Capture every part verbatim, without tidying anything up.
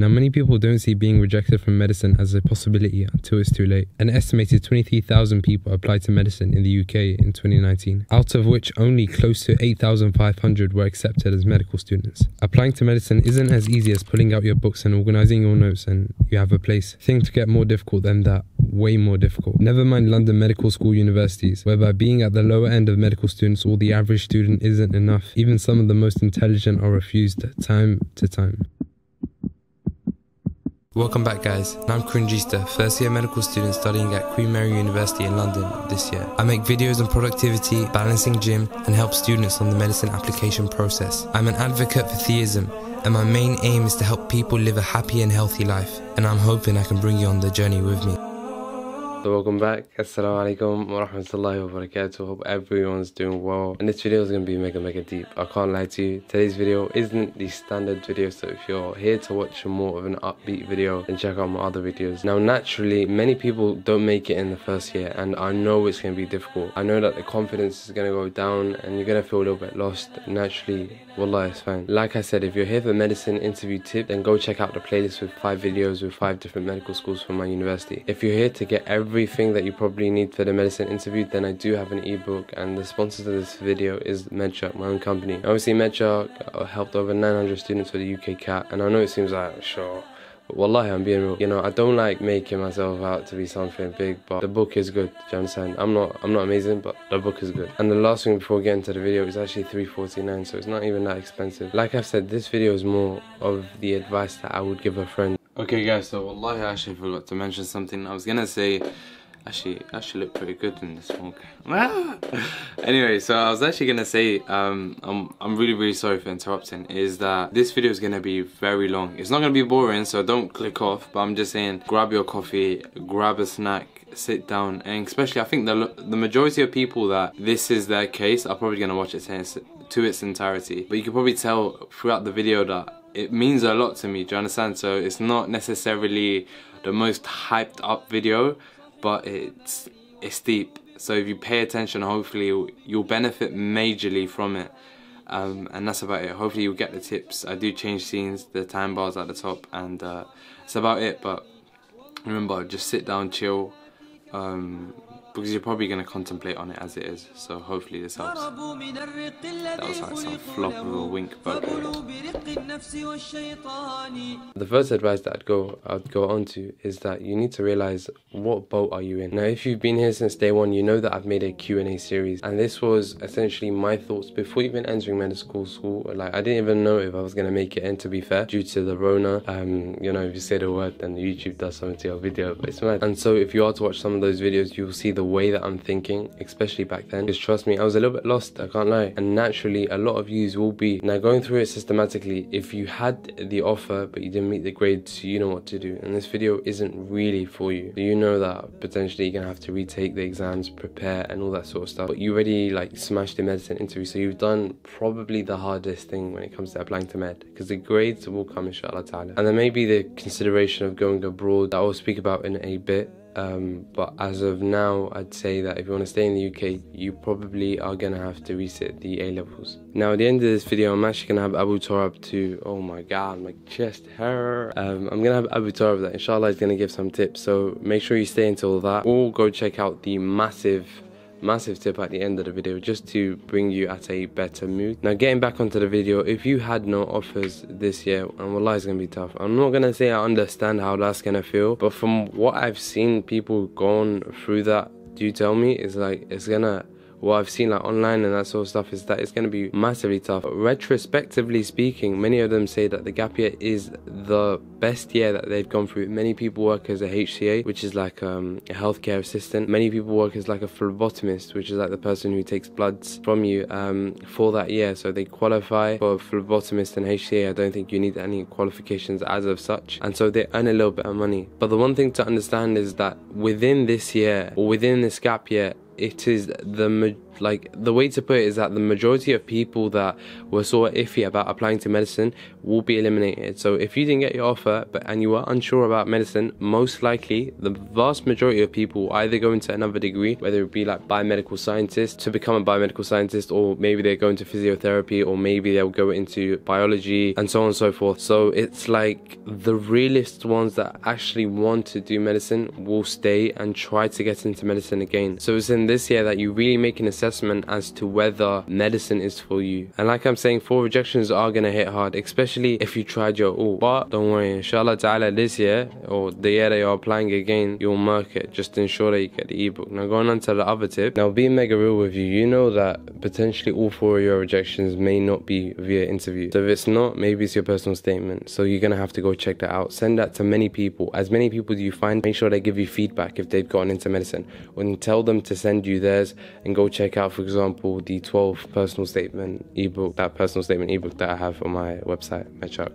Now, many people don't see being rejected from medicine as a possibility until it's too late. An estimated twenty-three thousand people applied to medicine in the U K in twenty nineteen, out of which only close to eight thousand five hundred were accepted as medical students. Applying to medicine isn't as easy as pulling out your books and organizing your notes and you have a place. Things get more difficult than that, way more difficult. Never mind London medical school universities, whereby being at the lower end of medical students or the average student isn't enough. Even some of the most intelligent are refused time to time. Welcome back, guys. Now I'm Krinjista, first year medical student studying at Queen Mary University in London this year. I make videos on productivity, balancing gym, and help students on the medicine application process. I'm an advocate for theism, and my main aim is to help people live a happy and healthy life, and I'm hoping I can bring you on the journey with me. So welcome back. Assalamu alaikum wa rahmatullahi wa barakatuh. Hope everyone's doing well. And this video is going to be mega mega deep. I can't lie to you. Today's video isn't the standard video. So if you're here to watch more of an upbeat video, then check out my other videos. Now naturally, many people don't make it in the first year. And I know it's going to be difficult. I know that the confidence is going to go down and you're going to feel a little bit lost. Naturally, wallah, it's fine. Like I said, if you're here for medicine interview tip, then go check out the playlist with five videos with five different medical schools from my university. If you're here to get every everything that you probably need for the medicine interview, then I do have an ebook, and the sponsor of this video is MedShark, my own company. Obviously, MedShark helped over nine hundred students for the U K CAT, and I know it seems like, sure, but wallahi, I'm being real. You know, I don't like making myself out to be something big, but the book is good. Do you understand? I'm not, I'm not amazing, but the book is good. And the last thing before getting to the video is actually three forty-nine, so it's not even that expensive. Like I've said, this video is more of the advice that I would give a friend. Okay guys, so wallahi I actually forgot to mention something I was gonna say. Actually, I actually look pretty good in this one. Anyway, so I was actually gonna say, um, I'm, I'm really, really sorry for interrupting, is that this video is gonna be very long. It's not gonna be boring, so don't click off, but I'm just saying, grab your coffee, grab a snack, sit down, and especially I think the, the majority of people that this is their case are probably gonna watch it to, to its entirety. But you can probably tell throughout the video that it means a lot to me, do you understand? So it's not necessarily the most hyped up video, but it's it's deep. So if you pay attention, hopefully you'll, you'll benefit majorly from it. Um, and that's about it. Hopefully you'll get the tips. I do change scenes, the time bars at the top, and uh, that's about it. But remember, just sit down, chill, um, because you're probably going to contemplate on it as it is. So hopefully this helps. That was like some flop of a wink. The first advice that I'd go, I'd go on to is that you need to realise what boat are you in. Now if you've been here since day one, you know that I've made a Q and A series, and this was essentially my thoughts before even entering medical school. Like I didn't even know if I was going to make it in, to be fair, due to the Rona. Um, you know, if you say the word then YouTube does something to your video, but it's mad. And so if you are to watch some of those videos, you'll see the way that I'm thinking, especially back then, because trust me, I was a little bit lost, I can't lie. And naturally a lot of yous will be now going through it systematically. If you had the offer but you didn't meet the grades, you know what to do, and this video isn't really for you. You know that potentially you're gonna have to retake the exams, prepare and all that sort of stuff, but you already like smashed the medicine interview, so you've done probably the hardest thing when it comes to applying to med, because the grades will come inshallah ta'ala. And there may be the consideration of going abroad that I'll speak about in a bit. Um, but as of now, I'd say that if you want to stay in the U K, you probably are going to have to reset the A-levels. Now, at the end of this video, I'm actually going to have Abu Turab to, oh my god, my chest hair. Um, I'm going to have Abu Turab that inshallah is going to give some tips. So make sure you stay until that, or go check out the massive, massive tip at the end of the video just to bring you at a better mood. Now getting back onto the video, if you had no offers this year, and wallah it's gonna be tough. I'm not gonna say I understand how that's gonna feel, but from what I've seen people gone through that, do you tell me, it's like it's gonna, what I've seen like online and that sort of stuff, is that it's going to be massively tough. Retrospectively speaking, many of them say that the gap year is the best year that they've gone through. Many people work as a H C A, which is like um, a healthcare assistant. Many people work as like a phlebotomist, which is like the person who takes bloods from you um, for that year. So they qualify for phlebotomist and H C A. I don't think you need any qualifications as of such. And so they earn a little bit of money. But the one thing to understand is that within this year, or within this gap year, it is the Like, the way to put it is that the majority of people that were sort of iffy about applying to medicine will be eliminated. So if you didn't get your offer but and you were unsure about medicine, most likely the vast majority of people will either go into another degree, whether it be like biomedical scientist to become a biomedical scientist, or maybe they go into physiotherapy, or maybe they'll go into biology, and so on and so forth. So it's like the realist ones that actually want to do medicine will stay and try to get into medicine again. So it's in this year that you really make an assessment as to whether medicine is for you. And like I'm saying, four rejections are going to hit hard, especially if you tried your all. But don't worry, inshallah ta'ala, this year or the year that you're applying again, you'll mark it. Just ensure that you get the ebook. Now going on to the other tip. Now, being mega real with you, you know that potentially all four of your rejections may not be via interview. So if it's not, maybe it's your personal statement. So you're going to have to go check that out. Send that to many people. As many people do you find, make sure they give you feedback if they've gotten into medicine, and tell them to send you theirs and go check out, for example, the twelve personal statement ebook, that personal statement ebook that I have on my website, MedShark.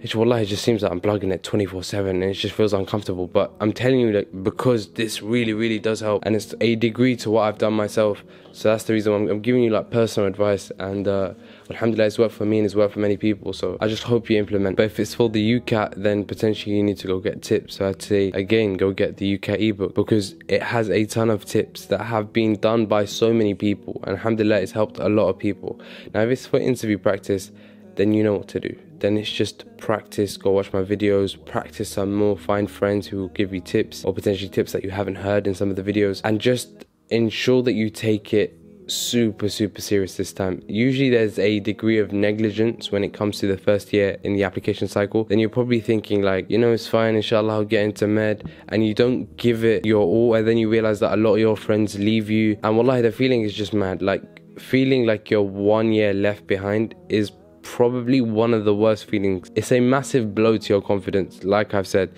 It's wallahi, it just seems like I'm plugging it twenty-four seven and it just feels uncomfortable. But I'm telling you that because this really, really does help, and it's a degree to what I've done myself. So that's the reason I'm, I'm giving you like personal advice, and uh, alhamdulillah, it's worked for me and it's worked for many people. So I just hope you implement. But if it's for the U CAT, then potentially you need to go get tips. So I'd say again, go get the U CAT ebook because it has a ton of tips that have been done by so many people. And alhamdulillah, it's helped a lot of people. Now if it's for interview practice, then you know what to do. Then it's just practice, go watch my videos, practice some more, find friends who will give you tips or potentially tips that you haven't heard in some of the videos, and just ensure that you take it super super serious this time. Usually there's a degree of negligence when it comes to the first year in the application cycle. Then you're probably thinking like, you know, it's fine, inshallah I'll get into med, and you don't give it your all, and then you realize that a lot of your friends leave you, and wallahi the feeling is just mad. Like, feeling like you're one year left behind is probably one of the worst feelings. It's a massive blow to your confidence, like I've said.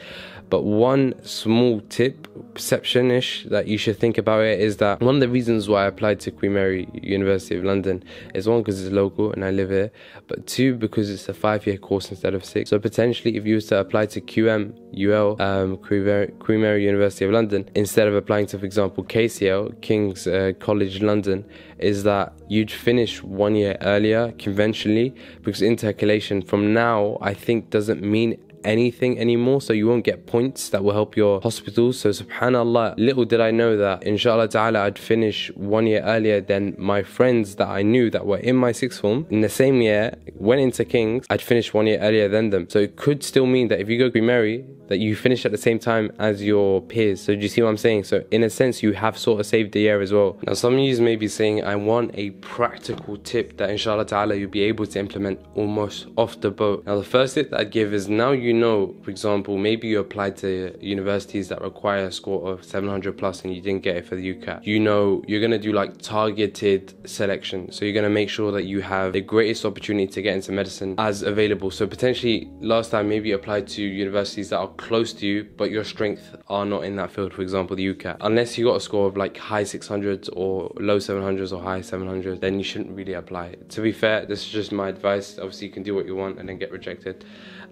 But one small tip, perception-ish, that you should think about it is that one of the reasons why I applied to Queen Mary University of London is one, because it's local and I live here, but two, because it's a five-year course instead of six. So potentially if you was to apply to Q M, U L, um, Queen Mary University of London, instead of applying to, for example, K C L, King's uh, College London, is that you'd finish one year earlier conventionally, because intercalation from now, I think, doesn't mean anything anymore. So you won't get points that will help your hospital. So subhanallah, little did I know that inshallah ta'ala I'd finish one year earlier than my friends that I knew that were in my sixth form in the same year went into King's. I'd finish one year earlier than them. So it could still mean that if you go Queen Mary, that you finish at the same time as your peers. So do you see what I'm saying? So in a sense, you have sort of saved the year as well. Now some of you may be saying, I want a practical tip that inshallah ta'ala you'll be able to implement almost off the boat. Now the first tip that I'd give is, now you know, for example, maybe you applied to universities that require a score of seven hundred plus and you didn't get it for the U CAT. You know, you're going to do like targeted selection. So you're going to make sure that you have the greatest opportunity to get into medicine as available. So potentially last time, maybe you applied to universities that are close to you, but your strength are not in that field, for example, the U CAT. Unless you got a score of like high six hundreds or low seven hundreds or high seven hundreds, then you shouldn't really apply. To be fair, this is just my advice. Obviously, you can do what you want and then get rejected.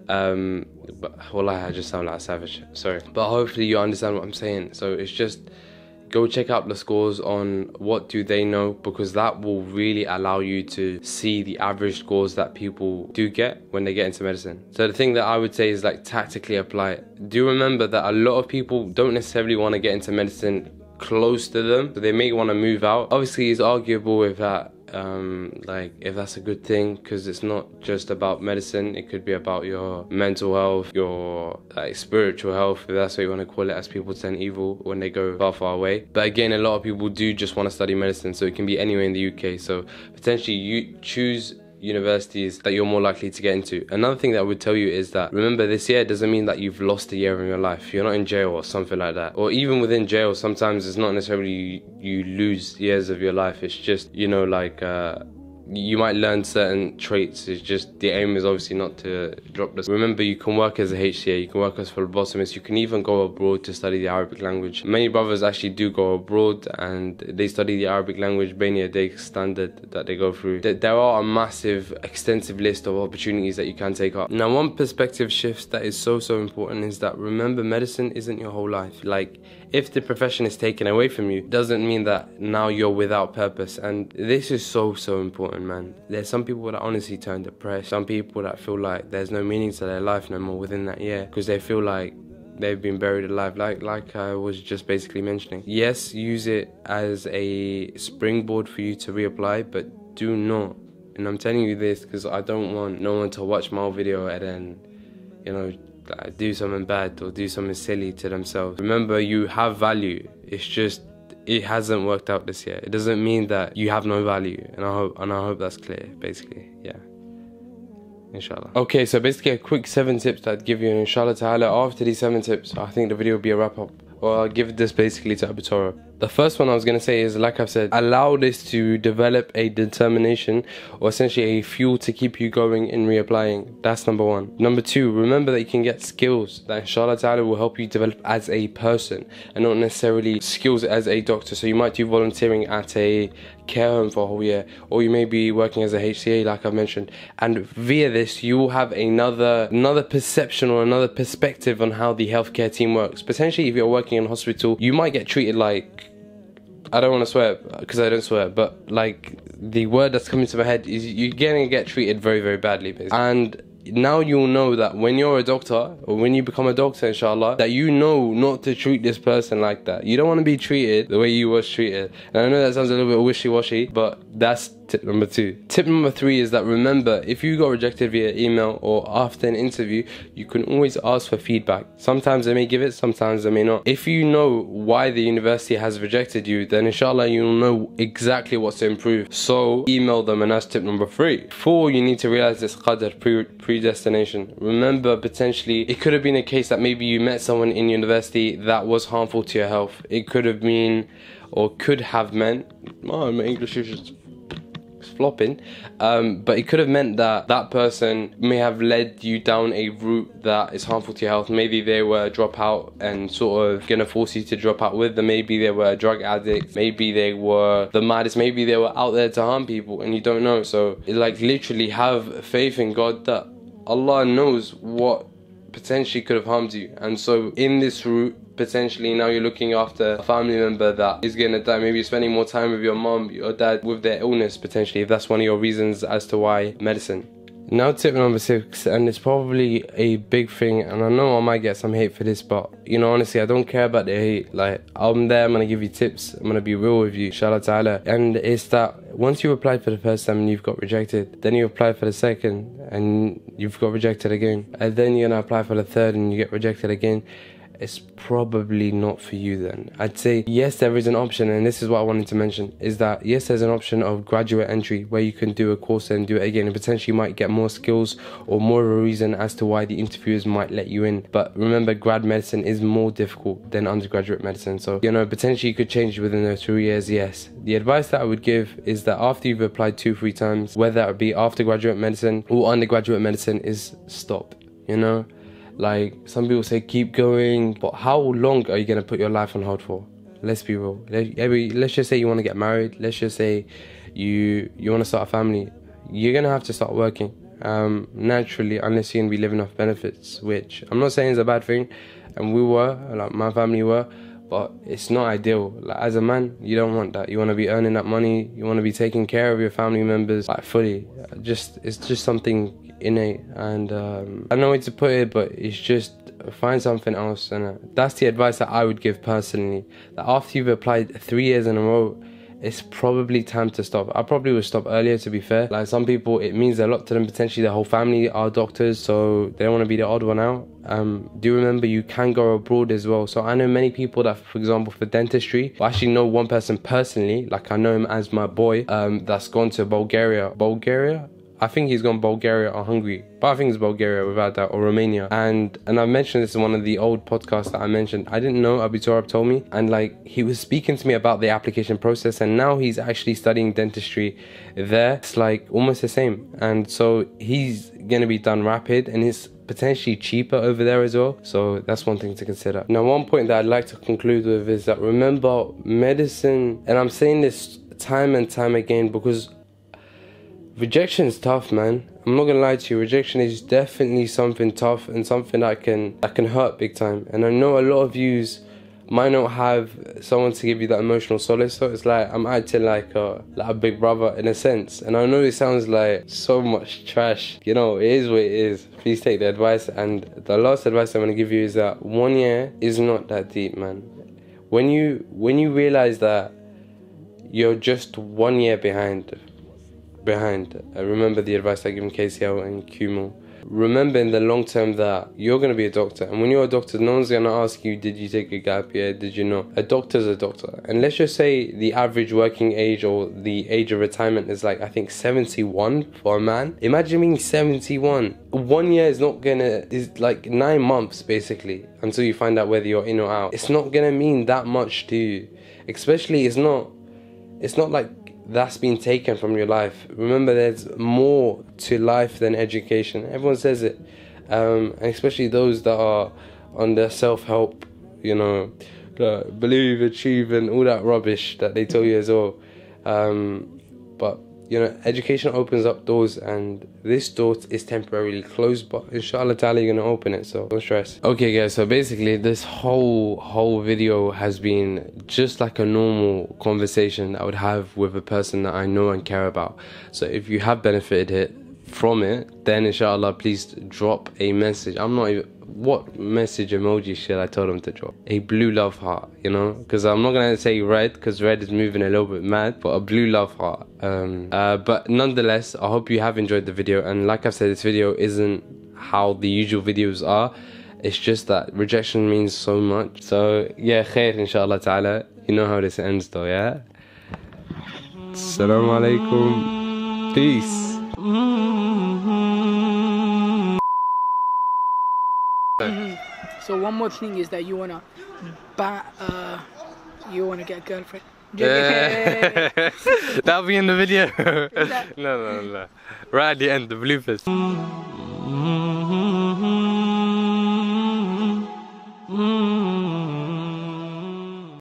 Um, but wallahi, I just sound like a savage, sorry. But hopefully you understand what I'm saying. So it's just, go check out the scores on what do they know, because that will really allow you to see the average scores that people do get when they get into medicine. So the thing that I would say is like tactically apply it. Do remember that a lot of people don't necessarily want to get into medicine close to them, so they may want to move out. Obviously it's arguable if that um like if that's a good thing, because it's not just about medicine, it could be about your mental health, your like spiritual health, if that's what you want to call it, as people tend evil when they go far far away. But again, a lot of people do just want to study medicine, so it can be anywhere in the U K. So potentially you choose universities that you're more likely to get into. Another thing that I would tell you is that, remember, this year doesn't mean that you've lost a year in your life. You're not in jail or something like that. Or even within jail, sometimes it's not necessarily you, you lose years of your life. It's just, you know, like uh, you might learn certain traits. It's just the aim is obviously not to drop this. Remember, you can work as a H C A, you can work as a phlebotomist, you can even go abroad to study the Arabic language. Many brothers actually do go abroad and they study the Arabic language, being a day standard that they go through. There are a massive, extensive list of opportunities that you can take up. Now, one perspective shift that is so, so important is that, remember, medicine isn't your whole life. Like, if the profession is taken away from you, it doesn't mean that now you're without purpose. And this is so, so important, man. There's some people that honestly turn depressed, some people that feel like there's no meaning to their life no more within that year, because they feel like they've been buried alive, like like I was just basically mentioning. Yes, use it as a springboard for you to reapply, but do not, and I'm telling you this because I don't want no one to watch my old video and then, you know, like, do something bad or do something silly to themselves. Remember, you have value. It's just it hasn't worked out this year. It doesn't mean that you have no value, and I hope and I hope that's clear, basically. Yeah, inshallah. Okay, so basically a quick seven tips that I'd give you, and inshallah ta'ala, after these seven tips I think the video will be a wrap up, or I'll give this basically to Abu Turab. The first one I was going to say is, like I've said, allow this to develop a determination, or essentially a fuel to keep you going in reapplying. That's number one. Number two, remember that you can get skills that inshallah ta'ala will help you develop as a person, and not necessarily skills as a doctor. So you might do volunteering at a care home for a whole year, or you may be working as a H C A like I've mentioned, and via this you will have another, another perception or another perspective on how the healthcare team works. Potentially if you're working in hospital, you might get treated like, I don't want to swear because I don't swear, but like the word that's coming to my head is, you're going to get treated very, very badly, basically. And now you'll know that when you're a doctor, or when you become a doctor inshallah, that you know not to treat this person like that. You don't want to be treated the way you was treated. And I know that sounds a little bit wishy-washy, but that's tip number two. Tip number three is that, remember, if you got rejected via email or after an interview, you can always ask for feedback. Sometimes they may give it, sometimes they may not. If you know why the university has rejected you, then inshallah you'll know exactly what to improve. So email them, and that's tip number three. Four, you need to realize this qadr, pre predestination. Remember, potentially it could have been a case that maybe you met someone in university that was harmful to your health. It could have been, or could have meant, oh, my English is flopping, um, but it could have meant that that person may have led you down a route that is harmful to your health. Maybe they were a dropout and sort of gonna force you to drop out with them. Maybe they were a drug addict, maybe they were the maddest, maybe they were out there to harm people, and you don't know. So like, literally have faith in God that Allah knows what potentially could have harmed you, and so in this route, potentially now you're looking after a family member that is gonna die. Maybe you're spending more time with your mom, your dad, with their illness, potentially, if that's one of your reasons as to why medicine. Now tip number six, and it's probably a big thing, and I know I might get some hate for this, but you know, honestly, I don't care about the hate. Like, I'm there, I'm gonna give you tips, I'm gonna be real with you, inshallah ta'ala. And it's that once you've applied for the first time and you've got rejected, then you apply for the second and you've got rejected again, and then you're gonna apply for the third and you get rejected again. It's probably not for you then. I'd say, yes, there is an option, and this is what I wanted to mention, is that yes, there's an option of graduate entry where you can do a course and do it again, and potentially you might get more skills or more of a reason as to why the interviewers might let you in. But remember, grad medicine is more difficult than undergraduate medicine, so you know, potentially you could change within those two years. Yes, the advice that I would give is that after you've applied two three times, whether it be after graduate medicine or undergraduate medicine, is stop. You know, like some people say keep going, but how long are you going to put your life on hold for? Let's be real. Let's just say you want to get married, let's just say you you want to start a family, you're going to have to start working um naturally, unless you're going to be living off benefits, which I'm not saying is a bad thing, and we were, like my family were, but it's not ideal. Like, as a man, you don't want that. You want to be earning that money, you want to be taking care of your family members, like fully. Just it's just something innate, and um, I don't know where to put it, but it's just find something else. And that's the advice that I would give personally, that after you've applied three years in a row, it's probably time to stop. I probably would stop earlier, to be fair. Like, some people it means a lot to them, potentially their whole family are doctors, so they don't want to be the odd one out. Um, do remember, you can go abroad as well. So I know many people that, for example, for dentistry, I actually know one person personally, like I know him as my boy, um, that's gone to Bulgaria Bulgaria I think he's gone Bulgaria or Hungary, but I think it's Bulgaria without that, or Romania. And and I mentioned this in one of the old podcasts that I mentioned. I didn't know, Abu Turab told me, and like he was speaking to me about the application process, and now he's actually studying dentistry there. It's like almost the same, and so he's gonna be done rapid, and it's potentially cheaper over there as well. So that's one thing to consider. Now, one point that I'd like to conclude with is that, remember, medicine, and I'm saying this time and time again, because rejection is tough, man. I'm not gonna lie to you, rejection is definitely something tough and something that can that can hurt big time. And I know a lot of yous might not have someone to give you that emotional solace, so it's like I'm acting like a, like a big brother in a sense. And I know it sounds like so much trash, you know, it is what it is. Please take the advice. And the last advice I'm gonna give you is that one year is not that deep, man. When you when you realize that you're just one year behind, behind, I remember the advice I gave in K C L and Q M O. Remember in the long term that you're going to be a doctor, and when you're a doctor, no one's going to ask you, did you take a gap year, did you not? A doctor's a doctor. And let's just say the average working age, or the age of retirement, is like I think seventy-one for a man. Imagine being seventy-one. One year is not gonna is like nine months basically until you find out whether you're in or out. It's not gonna mean that much to you, especially it's not it's not like that's been taken from your life. Remember, there's more to life than education. Everyone says it, um, and especially those that are on their self-help, you know, like believe, achieve, and all that rubbish that they tell you as well. Um, but you know, education opens up doors, and this door is temporarily closed, but inshallah ta'ala you're gonna open it, so don't stress. Okay guys, so basically this whole whole video has been just like a normal conversation I would have with a person that I know and care about. So if you have benefited it from it, then inshallah please drop a message. I'm not even, what message emoji should I tell them to drop? A blue love heart, you know, because I'm not gonna say red, because red is moving a little bit mad, but a blue love heart. Um uh but nonetheless, I hope you have enjoyed the video, and like I've said, this video isn't how the usual videos are. It's just that rejection means so much. So yeah, khair inshallah ta'ala. You know how this ends though, yeah. Assalamu alaikum, peace. So one more thing is that you wanna, ba uh, you wanna get a girlfriend. Yeah. That'll be in the video. No, no, no. Right at the end, the bloopers.